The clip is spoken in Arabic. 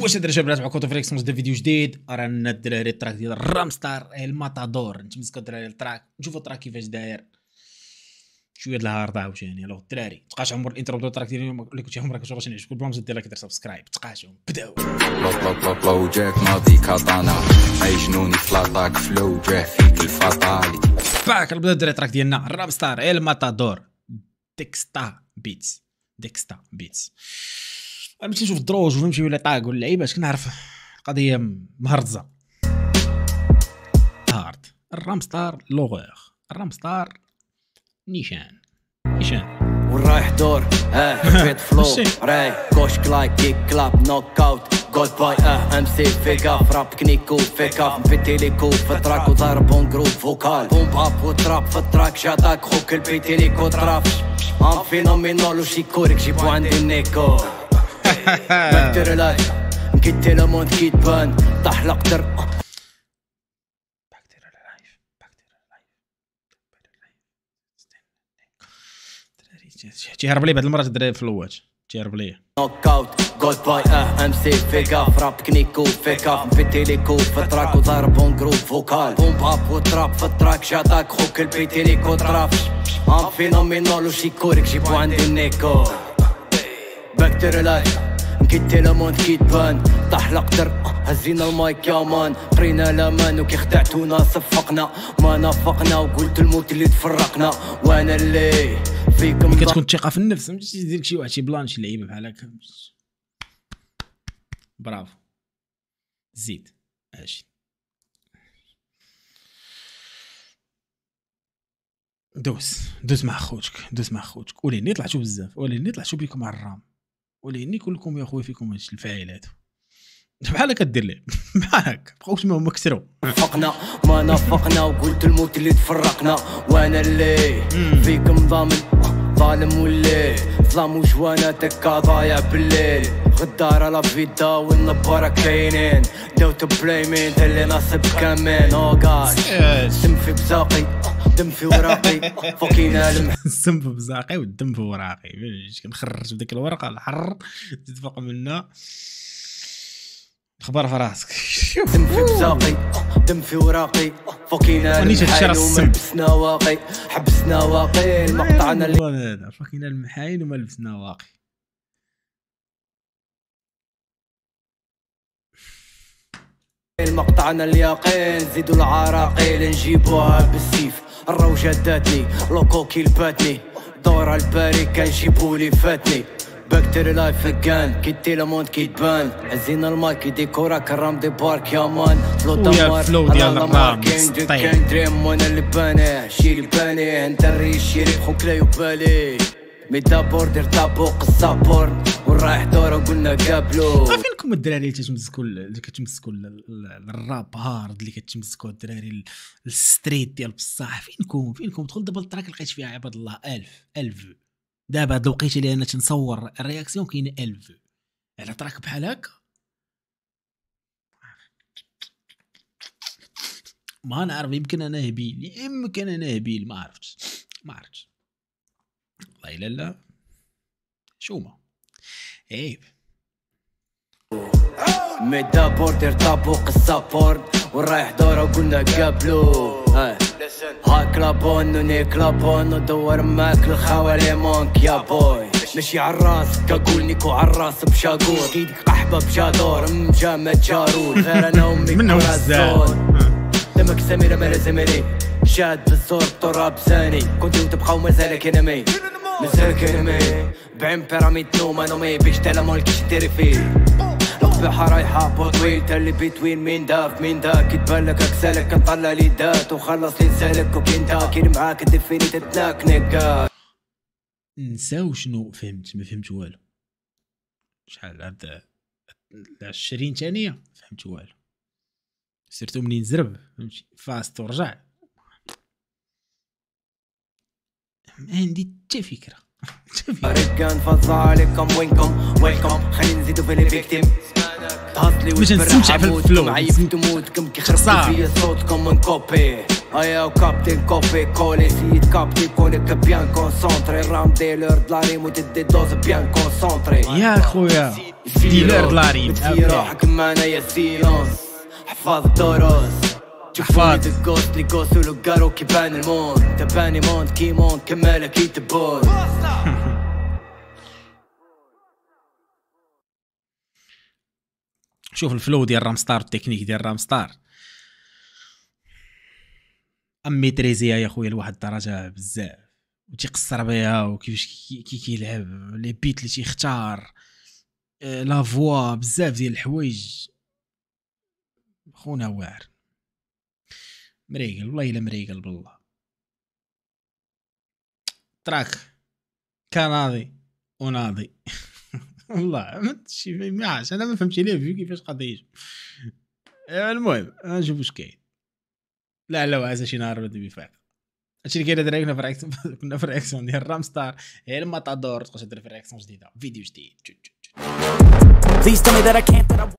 واش الدرجه بنات معكم كوتو فريكس مجد فيديو جديد. رانا الدراري التراك ديال رامستار الماتادور نتمسكوا الدراري التراك نشوفوا التراك كيفاش داير شويه د الهارد عاوتاني. الو الدراري تقاش عمر الانترو ديال التراك ديالي اللي كنتي عمرك شفتي نعجبك البلان ديالها كدير سبسكرايب تقاشهم بداو لو جاك ماضي كاتانا اي جنوني فلاطاك فلو جا فيك الفطالي باك. نبداو الدراري التراك ديالنا رامستار الماتادور ديكستا بيتس. غنمشي نشوف الدروج ونمشيو لطاق واللعيبات كنعرف القضيه مهرزه هارد. الرامستار لوغور الرامستار نيشان ورايح دور فيت فلو راي كوش كلاي كيك كلاب نوك اوت جود باي ام سي فيكا فراب كنيكو فيكا البيت تيليكو فترق وضربون جروب فوكال بومباب وتراب فترق شاداك خوك البيت تيليكو ترافش ام فينومينول وشيكورك جيبو عندي النيكو بكتر لاي مكتي لمون كيت بان تحلق ترق تيهرب لي بعض المرات الدراري في اللوات تيهرب لي نوك اوت جود باي ام سي فيكا فراب كنيكو فيكا في تيليكو فترق وضربون جروب فوكال بومباب وتراب فترق شاداك خوك البيت تيليكو ترافش ام فينومينول وشيكورك جيبو عندي النيكو باك تو ريلاكس مكيتي لامون كيتبان طحلق ترق هزينا المايك يا مان قرينا لامان وكي خدعتونا صفقنا ما نافقنا وقلت الموت اللي تفرقنا وانا اللي فيكم كتكون الثقه في النفس ما تجيش دير شي واحد شي بلان شي لعيبه بحال هكا برافو زيد ماشي دوز مع خوتك وليني طلعتو بزاف وليني طلعتو بكم على الرام وليني كلكم يا خويا فيكم هادشي الفعالات بحال هكا دير ليه بحال هكا بقاوش ما هما كسروا فقنا ما نافقنا وقلت الموت اللي تفرقنا وانا اللي فيكم ضامن ظالم ولا ظلام وجواناتك ضايع بالليل غدارة لا فيدا والنبارة كاينين داو تبلايمين تالي ناصب كامل او كاش الدم في بزاقي الدم في وراقي فوقينا الدم في بزاقي والدم في وراقي كنخرج بديك الورقة الحر تتفق منها خبر في راسك دم في بزاقي دم في وراقي فوقينا المحايل وما لبسنا واقي حبسنا واقي المقطعنا اللي فوقينا المحايل وما لبسنا واقي المقطعنا اليقين زيدو العراقيل نجيبوها بالسيف الروجة داتني لوكوكي الباتني دورة الباري كنجيبو لي فاتني بكتيري لايف اكان كيتي لاموند كيتبان عزينا المايك ديكورا كرام دي بارك يا مان فلو دمار انا ماركين دي كان دريم وانا اللي باني شيري باني انت الريش شيري خوك لا يبالي مي دابور دير طابو قصابور ورايح دورة قلنا قابلو فينكم الدراري اللي كتمسكوا الراب هارد اللي كتمسكوا الدراري الستريت ديال بصح فينكم دخل دابا التراك لقيت فيها عباد الله 1000 دابا هاد الوقيته اللي انا تنصور الرياكسيون كاينه 1000 على تراك بحال هكا ما نعرف يمكن انا هبيل ما عرفتش والله الا لا شوما عيب مي دابور دير طابو قصابور ورايح دورة وقلنا قابلو هاك لابون ونيك لابون ودور معاك الخوالي مونك يا بوي ماشي عالراس كاقول نيكو عالراس بشاقور ايدك قحبة بشادور مجامة جارول غير انا امي كورازون دمك سميرة مالا زميلي شاد بالزور التراب زاني كنت تبقى ومازالك انمي مازالك انمي بعين بيراميد نوما نومي بيش تلامون كيش ديري فيه ربحة رايحة بوطويل تالي بتوين مين داف مين داك يتبان لك اكسالك كنطلع لي دات وخلص لي نسالك وكين داك كاين معاك الدفيني تتناك نيكا نساو شنو فهمت ما فهمت والو شحال هاد 20 ثانية ما فهمت والو سيرتو منين زرب فهمتي فاست ورجع ما عندي حتى فكرة ريكان فضل عليكم وينكم ويلكم خلينا نزيدو في لي فيكتيم تهطلي وتبرع موتكم عيفتو موتكم كيخربوا فيا صوتكم ونكوبي ايا كابتن كوبي كولي سيد كابتي كونيك بيان كونسونتري رام دي لور دلاريم وتدي دوز بيان كونسونتري يا خويا ستيلر لاريم في روحك معنايا سيلونس حفاظ الدروس تحفاظ الكوست ليكوس ولوكارو كيبان المون تباني مون كيمون كمالك يتبون. شوف الفلو ديال رامستار والتكنيك ديال رامستار ميتريزيها يا خويا لواحد الدرجه بزاف وتيقصر بها وكيفاش كي كيلعب لي بيت اللي تيختار لا فوا بزاف ديال الحوايج. خونا واعر مريقل والله الا مريقل بالله. تراك كناضي وناضي والله ما شي ما عرفتش انا ما فهمتش ليه كيفاش قضيته. المهم نشوف واش كاين. لا هذا شي نهار ولد بفاق هادشي اللي كاين دراري. كنا في الرياكسيون ديال رامستار هي الماتادور. تقدر دير في الرياكسيون جديده فيديو جديد.